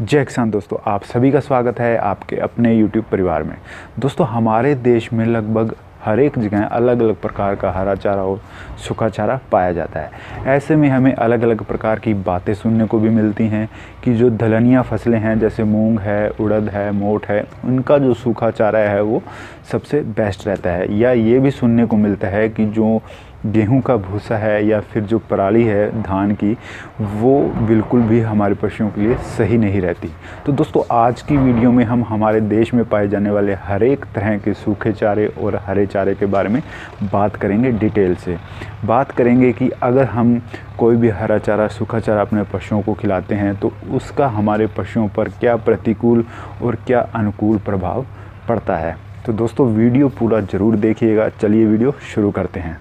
जय किसान दोस्तों, आप सभी का स्वागत है आपके अपने YouTube परिवार में। दोस्तों, हमारे देश में लगभग हर एक जगह अलग अलग प्रकार का हरा चारा और सूखा चारा पाया जाता है। ऐसे में हमें अलग अलग प्रकार की बातें सुनने को भी मिलती हैं कि जो दलहनिया फसलें हैं जैसे मूंग है, उड़द है, मोठ है, उनका जो सूखा चारा है वो सबसे बेस्ट रहता है। या ये भी सुनने को मिलता है कि जो गेहूं का भूसा है या फिर जो पराली है धान की, वो बिल्कुल भी हमारे पशुओं के लिए सही नहीं रहती। तो दोस्तों, आज की वीडियो में हम हमारे देश में पाए जाने वाले हर एक तरह के सूखे चारे और हरे चारे के बारे में बात करेंगे, डिटेल से बात करेंगे कि अगर हम कोई भी हरा चारा सूखा चारा अपने पशुओं को खिलाते हैं तो उसका हमारे पशुओं पर क्या प्रतिकूल और क्या अनुकूल प्रभाव पड़ता है। तो दोस्तों, वीडियो पूरा ज़रूर देखिएगा। चलिए वीडियो शुरू करते हैं।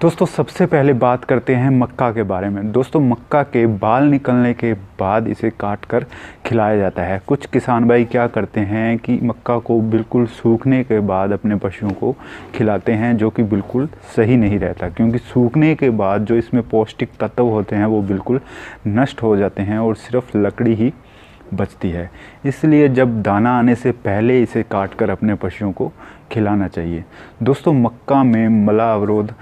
दोस्तों, सबसे पहले बात करते हैं मक्का के बारे में। दोस्तों, मक्का के बाल निकलने के बाद इसे काट कर खिलाया जाता है। कुछ किसान भाई क्या करते हैं कि मक्का को बिल्कुल सूखने के बाद अपने पशुओं को खिलाते हैं, जो कि बिल्कुल सही नहीं रहता, क्योंकि सूखने के बाद जो इसमें पौष्टिक तत्व होते हैं वो बिल्कुल नष्ट हो जाते हैं और सिर्फ लकड़ी ही बचती है। इसलिए जब दाना आने से पहले इसे काटकर अपने पशुओं को खिलाना चाहिए। दोस्तों, मक्का में मला अवरोध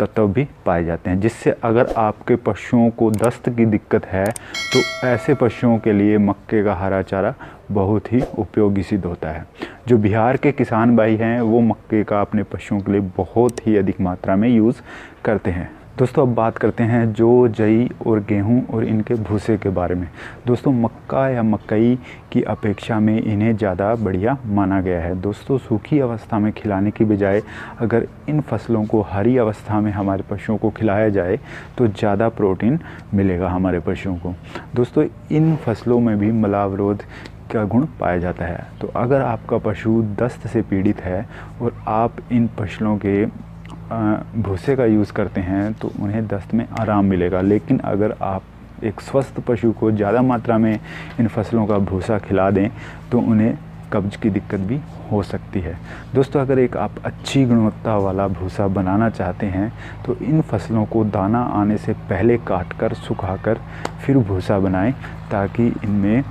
तत्व भी पाए जाते हैं, जिससे अगर आपके पशुओं को दस्त की दिक्कत है तो ऐसे पशुओं के लिए मक्के का हरा चारा बहुत ही उपयोगी सिद्ध होता है। जो बिहार के किसान भाई हैं वो मक्के का अपने पशुओं के लिए बहुत ही अधिक मात्रा में यूज़ करते हैं। दोस्तों, अब बात करते हैं जो जई और गेहूं और इनके भूसे के बारे में। दोस्तों, मक्का या मकई की अपेक्षा में इन्हें ज़्यादा बढ़िया माना गया है। दोस्तों, सूखी अवस्था में खिलाने की बजाय अगर इन फसलों को हरी अवस्था में हमारे पशुओं को खिलाया जाए तो ज़्यादा प्रोटीन मिलेगा हमारे पशुओं को। दोस्तों, इन फसलों में भी मला अवरोध का गुण पाया जाता है। तो अगर आपका पशु दस्त से पीड़ित है और आप इन फसलों के भूसे का यूज़ करते हैं तो उन्हें दस्त में आराम मिलेगा। लेकिन अगर आप एक स्वस्थ पशु को ज़्यादा मात्रा में इन फसलों का भूसा खिला दें तो उन्हें कब्ज की दिक्कत भी हो सकती है। दोस्तों, अगर एक आप अच्छी गुणवत्ता वाला भूसा बनाना चाहते हैं तो इन फसलों को दाना आने से पहले काटकर सुखाकर फिर भूसा बनाएं, ताकि इनमें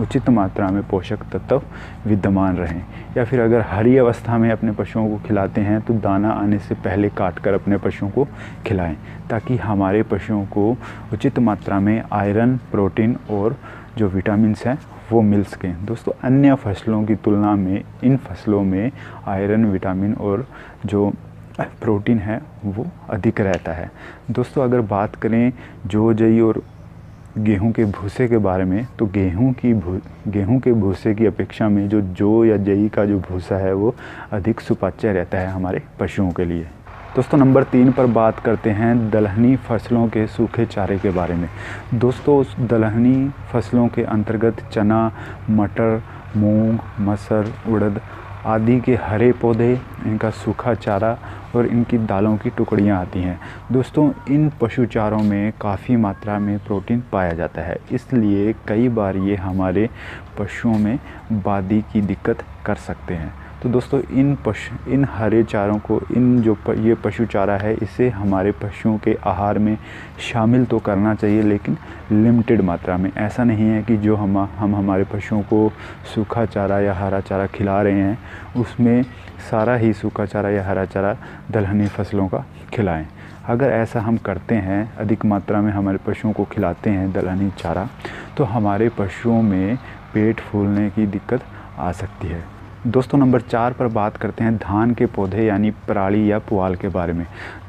उचित मात्रा में पोषक तत्व विद्यमान रहें। या फिर अगर हरी अवस्था में अपने पशुओं को खिलाते हैं तो दाना आने से पहले काटकर अपने पशुओं को खिलाएं, ताकि हमारे पशुओं को उचित मात्रा में आयरन, प्रोटीन और जो विटामिन्स हैं वो मिल सकें। दोस्तों, अन्य फसलों की तुलना में इन फसलों में आयरन, विटामिन और जो प्रोटीन है वो अधिक रहता है। दोस्तों, अगर बात करें जौ, जई और गेहूं के भूसे के बारे में, तो गेहूं के भूसे की अपेक्षा में जो या जई का जो भूसा है वो अधिक सुपाच्य रहता है हमारे पशुओं के लिए। दोस्तों, नंबर 3 पर बात करते हैं दलहनी फसलों के सूखे चारे के बारे में। दोस्तों, दलहनी फसलों के अंतर्गत चना, मटर, मूंग, मसर, उड़द आदि के हरे पौधे, इनका सूखा चारा और इनकी दालों की टुकड़ियाँ आती हैं। दोस्तों, इन पशु चारों में काफ़ी मात्रा में प्रोटीन पाया जाता है, इसलिए कई बार ये हमारे पशुओं में बादी की दिक्कत कर सकते हैं। तो दोस्तों, इन हरे चारों को, ये पशु चारा है, इसे हमारे पशुओं के आहार में शामिल तो करना चाहिए, लेकिन लिमिटेड मात्रा में। ऐसा नहीं है कि जो हम हमारे पशुओं को सूखा चारा या हरा चारा खिला रहे हैं उसमें सारा ही सूखा चारा या हरा चारा दलहनी फसलों का खिलाएं। अगर ऐसा हम करते हैं, अधिक मात्रा में हमारे पशुओं को खिलाते हैं दलहनी चारा, तो हमारे पशुओं में पेट फूलने की दिक्कत आ सकती है। दोस्तों, नंबर 4 पर बात करते हैं धान के पौधे यानी पराली या पुआल के बारे में।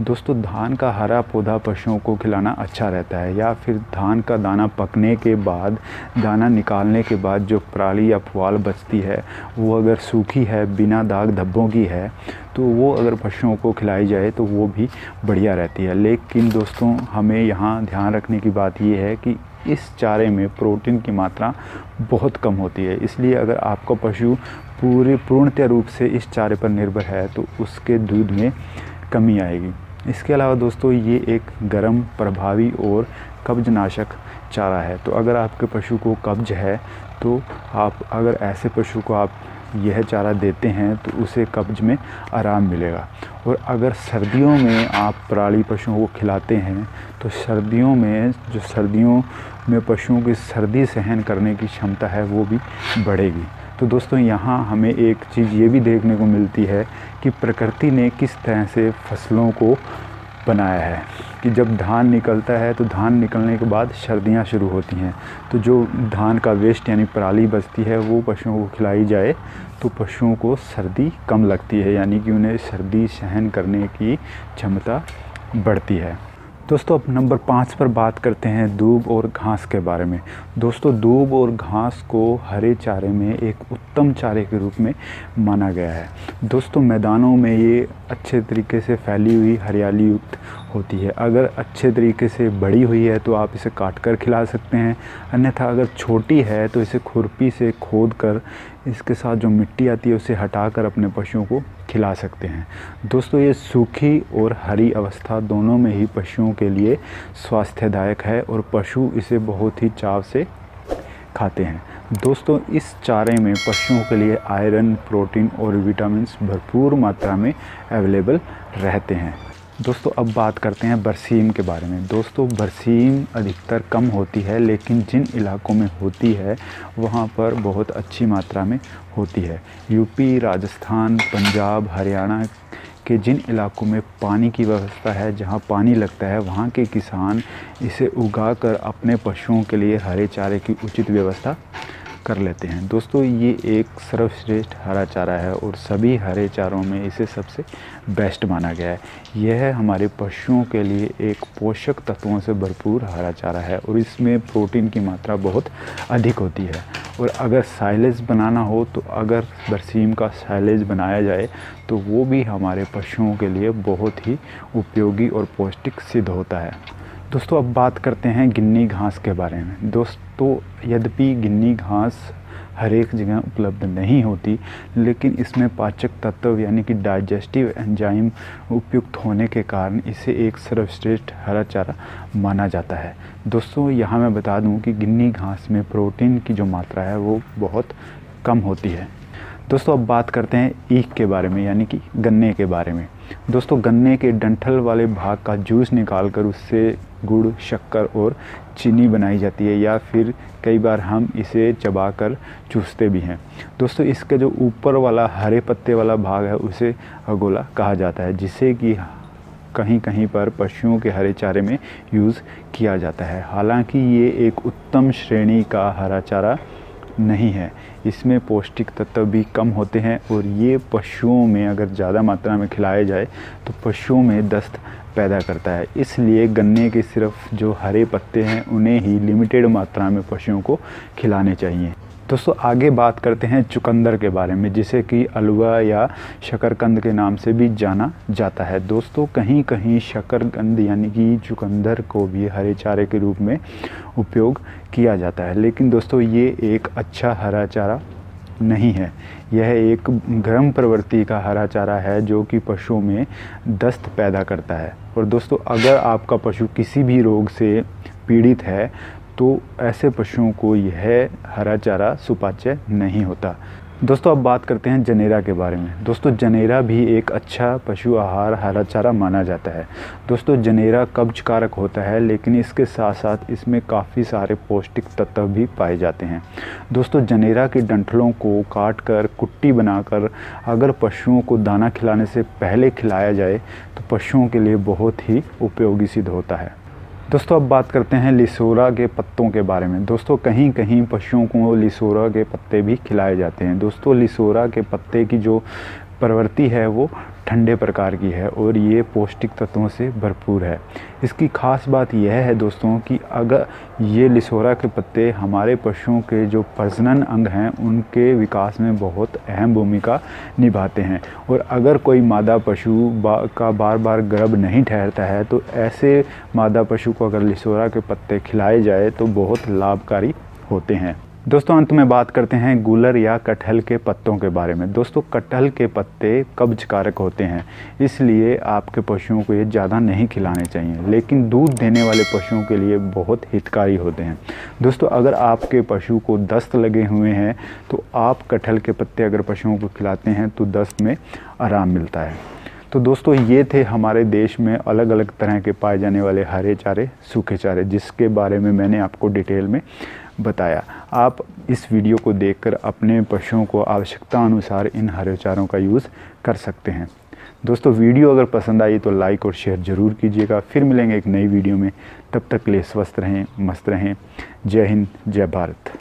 दोस्तों, धान का हरा पौधा पशुओं को खिलाना अच्छा रहता है। या फिर धान का दाना पकने के बाद, दाना निकालने के बाद जो पराली या पुआल बचती है वो अगर सूखी है, बिना दाग धब्बों की है, तो वो अगर पशुओं को खिलाई जाए तो वो भी बढ़िया रहती है। लेकिन दोस्तों, हमें यहाँ ध्यान रखने की बात ये है कि इस चारे में प्रोटीन की मात्रा बहुत कम होती है। इसलिए अगर आपका पशु पूर्णतः रूप से इस चारे पर निर्भर है तो उसके दूध में कमी आएगी। इसके अलावा दोस्तों, ये एक गर्म, प्रभावी और कब्जनाशक चारा है। तो अगर आपके पशु को कब्ज है तो आप, अगर ऐसे पशु को आप यह चारा देते हैं तो उसे कब्ज में आराम मिलेगा। और अगर सर्दियों में आप पराली पशुओं को खिलाते हैं तो सर्दियों में जो सर्दियों में पशुओं की सर्दी सहन करने की क्षमता है वो भी बढ़ेगी। तो दोस्तों यहाँ हमें एक चीज़ ये भी देखने को मिलती है कि प्रकृति ने किस तरह से फसलों को बनाया है कि जब धान निकलता है तो धान निकलने के बाद सर्दियाँ शुरू होती हैं, तो जो धान का वेस्ट यानी पराली बचती है वो पशुओं को खिलाई जाए तो पशुओं को सर्दी कम लगती है, यानी कि उन्हें सर्दी सहन करने की क्षमता बढ़ती है। दोस्तों अब नंबर 5 पर बात करते हैं दूब और घास के बारे में। दोस्तों दूब और घास को हरे चारे में एक उत्तम चारे के रूप में माना गया है। दोस्तों मैदानों में ये अच्छे तरीके से फैली हुई हरियाली युक्त होती है। अगर अच्छे तरीके से बड़ी हुई है तो आप इसे काट कर खिला सकते हैं, अन्यथा अगर छोटी है तो इसे खुरपी से खोद कर इसके साथ जो मिट्टी आती है उसे हटाकर अपने पशुओं को खिला सकते हैं। दोस्तों ये सूखी और हरी अवस्था दोनों में ही पशुओं के लिए स्वास्थ्यदायक है और पशु इसे बहुत ही चाव से खाते हैं। दोस्तों इस चारे में पशुओं के लिए आयरन, प्रोटीन और विटामिन्स भरपूर मात्रा में अवेलेबल रहते हैं। दोस्तों अब बात करते हैं बरसीम के बारे में। दोस्तों बरसीम अधिकतर कम होती है, लेकिन जिन इलाकों में होती है वहाँ पर बहुत अच्छी मात्रा में होती है। यूपी, राजस्थान, पंजाब, हरियाणा के जिन इलाकों में पानी की व्यवस्था है, जहाँ पानी लगता है, वहाँ के किसान इसे उगाकर अपने पशुओं के लिए हरे चारे की उचित व्यवस्था कर लेते हैं। दोस्तों ये एक सर्वश्रेष्ठ हरा चारा है और सभी हरे चारों में इसे सबसे बेस्ट माना गया है। यह हमारे पशुओं के लिए एक पोषक तत्वों से भरपूर हरा चारा है और इसमें प्रोटीन की मात्रा बहुत अधिक होती है। और अगर साइलेज बनाना हो तो अगर बरसीम का साइलेज बनाया जाए तो वो भी हमारे पशुओं के लिए बहुत ही उपयोगी और पौष्टिक सिद्ध होता है। दोस्तों अब बात करते हैं गिन्नी घास के बारे में। दोस्तों यद्यपि गिन्नी घास हर एक जगह उपलब्ध नहीं होती, लेकिन इसमें पाचक तत्व यानी कि डाइजेस्टिव एंजाइम उपयुक्त होने के कारण इसे एक सर्वश्रेष्ठ हरा चारा माना जाता है। दोस्तों यहाँ मैं बता दूँ कि गिन्नी घास में प्रोटीन की जो मात्रा है वो बहुत कम होती है। दोस्तों अब बात करते हैं ईख के बारे में यानी कि गन्ने के बारे में। दोस्तों गन्ने के डंठल वाले भाग का जूस निकालकर उससे गुड़, शक्कर और चीनी बनाई जाती है, या फिर कई बार हम इसे चबाकर चूसते भी हैं। दोस्तों इसके जो ऊपर वाला हरे पत्ते वाला भाग है उसे अगोला कहा जाता है, जिसे कि कहीं कहीं पर पशुओं के हरे चारे में यूज़ किया जाता है। हालांकि ये एक उत्तम श्रेणी का हरा चारा नहीं है, इसमें पौष्टिक तत्व भी कम होते हैं और ये पशुओं में अगर ज़्यादा मात्रा में खिलाया जाए तो पशुओं में दस्त पैदा करता है। इसलिए गन्ने के सिर्फ जो हरे पत्ते हैं उन्हें ही लिमिटेड मात्रा में पशुओं को खिलाने चाहिए। दोस्तों आगे बात करते हैं चुकंदर के बारे में, जिसे कि अलवा या शकरकंद के नाम से भी जाना जाता है। दोस्तों कहीं कहीं शकरकंद यानी कि चुकंदर को भी हरे चारे के रूप में उपयोग किया जाता है, लेकिन दोस्तों ये एक अच्छा हरा चारा नहीं है। यह एक गर्म प्रवृत्ति का हरा चारा है जो कि पशुओं में दस्त पैदा करता है। और दोस्तों अगर आपका पशु किसी भी रोग से पीड़ित है तो ऐसे पशुओं को यह हरा चारा सुपाच्य नहीं होता। दोस्तों अब बात करते हैं जनेरा के बारे में। दोस्तों जनेरा भी एक अच्छा पशु आहार हरा चारा माना जाता है। दोस्तों जनेरा कब्ज कारक होता है, लेकिन इसके साथ साथ इसमें काफ़ी सारे पौष्टिक तत्व भी पाए जाते हैं। दोस्तों जनेरा के डंठलों को काटकर कुट्टी बनाकर अगर पशुओं को दाना खिलाने से पहले खिलाया जाए तो पशुओं के लिए बहुत ही उपयोगी सिद्ध होता है। दोस्तों अब बात करते हैं लिसोरा के पत्तों के बारे में। दोस्तों कहीं कहीं पशुओं को लिसोरा के पत्ते भी खिलाए जाते हैं। दोस्तों लिसोरा के पत्ते की जो प्रवृत्ति है वो ठंडे प्रकार की है और ये पौष्टिक तत्वों से भरपूर है। इसकी खास बात यह है दोस्तों कि अगर ये लिसोरा के पत्ते हमारे पशुओं के जो प्रजनन अंग हैं उनके विकास में बहुत अहम भूमिका निभाते हैं। और अगर कोई मादा पशु का बार बार गर्भ नहीं ठहरता है तो ऐसे मादा पशु को अगर लिसोरा के पत्ते खिलाए जाए तो बहुत लाभकारी होते हैं। दोस्तों अंत में बात करते हैं गूलर या कटहल के पत्तों के बारे में। दोस्तों कटहल के पत्ते कब्ज कारक होते हैं, इसलिए आपके पशुओं को ये ज़्यादा नहीं खिलाने चाहिए, लेकिन दूध देने वाले पशुओं के लिए बहुत हितकारी होते हैं। दोस्तों अगर आपके पशु को दस्त लगे हुए हैं तो आप कटहल के पत्ते अगर पशुओं को खिलाते हैं तो दस्त में आराम मिलता है। तो दोस्तों ये थे हमारे देश में अलग अलग तरह के पाए जाने वाले हरे चारे, सूखे चारे, जिसके बारे में मैंने आपको डिटेल में बताया। आप इस वीडियो को देखकर अपने पशुओं को आवश्यकता अनुसार इन हरे चारों का यूज़ कर सकते हैं। दोस्तों वीडियो अगर पसंद आई तो लाइक और शेयर ज़रूर कीजिएगा। फिर मिलेंगे एक नई वीडियो में, तब तक के लिए स्वस्थ रहें, मस्त रहें। जय हिंद, जय भारत।